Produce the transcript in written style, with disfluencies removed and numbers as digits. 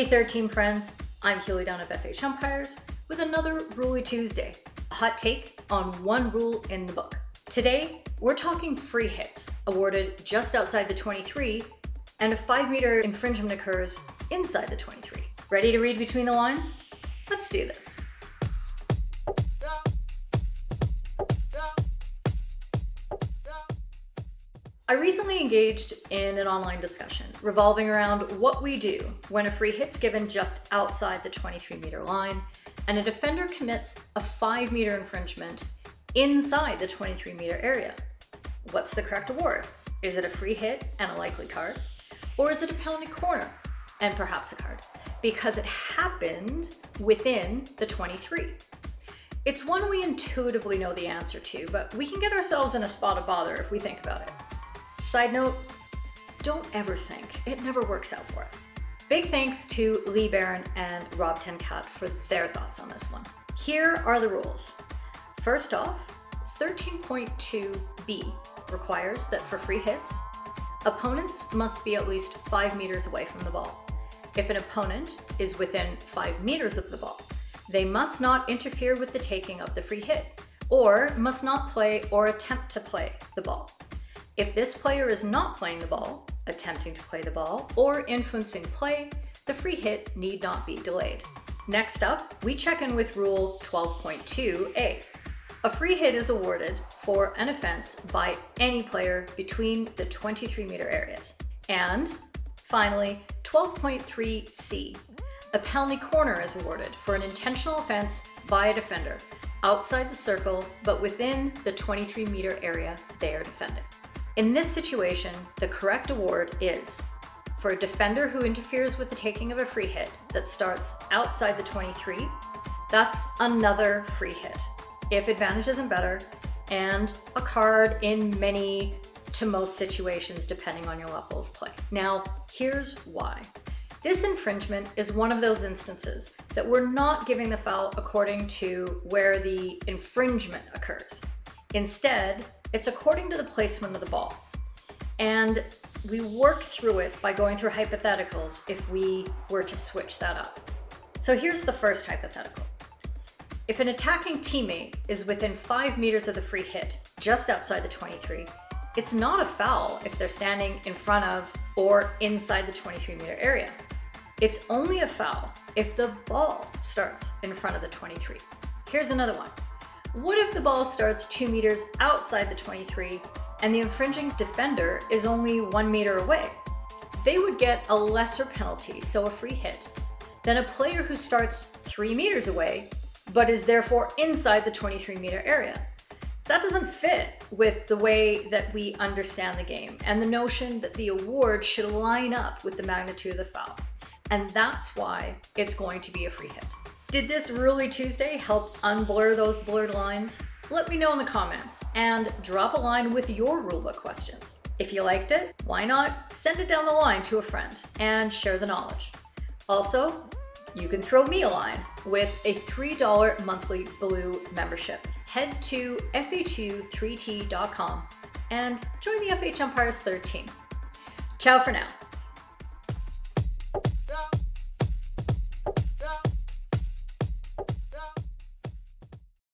Hey third team friends, I'm Keely Dunn of FH Umpires with another Ruley Tuesday, a hot take on one rule in the book. Today, we're talking free hits awarded just outside the 23 and a 5-meter infringement occurs inside the 23. Ready to read between the lines? Let's do this. I recently engaged in an online discussion revolving around what we do when a free hit's given just outside the 23-meter line and a defender commits a 5-meter infringement inside the 23-meter area. What's the correct award? Is it a free hit and a likely card? Or is it a penalty corner and perhaps a card? Because it happened within the 23. It's one we intuitively know the answer to, but we can get ourselves in a spot of bother if we think about it. Side note, don't ever think. It never works out for us. Big thanks to Lee Barron and Rob Ten Cate for their thoughts on this one. Here are the rules. First off, 13.2b requires that for free hits, opponents must be at least 5 meters away from the ball. If an opponent is within 5 meters of the ball, they must not interfere with the taking of the free hit, or must not play or attempt to play the ball. If this player is not playing the ball, attempting to play the ball, or influencing play, the free hit need not be delayed. Next up, we check in with Rule 12.2a. A free hit is awarded for an offense by any player between the 23-meter areas. And finally, 12.3c. A penalty corner is awarded for an intentional offense by a defender outside the circle, but within the 23-meter area they are defending. In this situation, the correct award is for a defender who interferes with the taking of a free hit that starts outside the 23, that's another free hit, if advantage isn't better, and a card in many to most situations depending on your level of play. Now, here's why. This infringement is one of those instances that we're not giving the foul according to where the infringement occurs. Instead, it's according to the placement of the ball. And we work through it by going through hypotheticals if we were to switch that up. So here's the first hypothetical. If an attacking teammate is within 5 meters of the free hit, just outside the 23, it's not a foul if they're standing in front of or inside the 23-meter area. It's only a foul if the ball starts in front of the 23. Here's another one. What if the ball starts 2 meters outside the 23 and the infringing defender is only 1 meter away? They would get a lesser penalty, so a free hit, than a player who starts 3 meters away but is therefore inside the 23-meter area. That doesn't fit with the way that we understand the game and the notion that the award should line up with the magnitude of the foul. And that's why it's going to be a free hit. Did this Ruley Tuesday help unblur those blurred lines? Let me know in the comments and drop a line with your rulebook questions. If you liked it, why not send it down the line to a friend and share the knowledge. Also, you can throw me a line with a $3 monthly blue membership. Head to fhu3t.com and join the FH Umpires 3rd team. Ciao for now.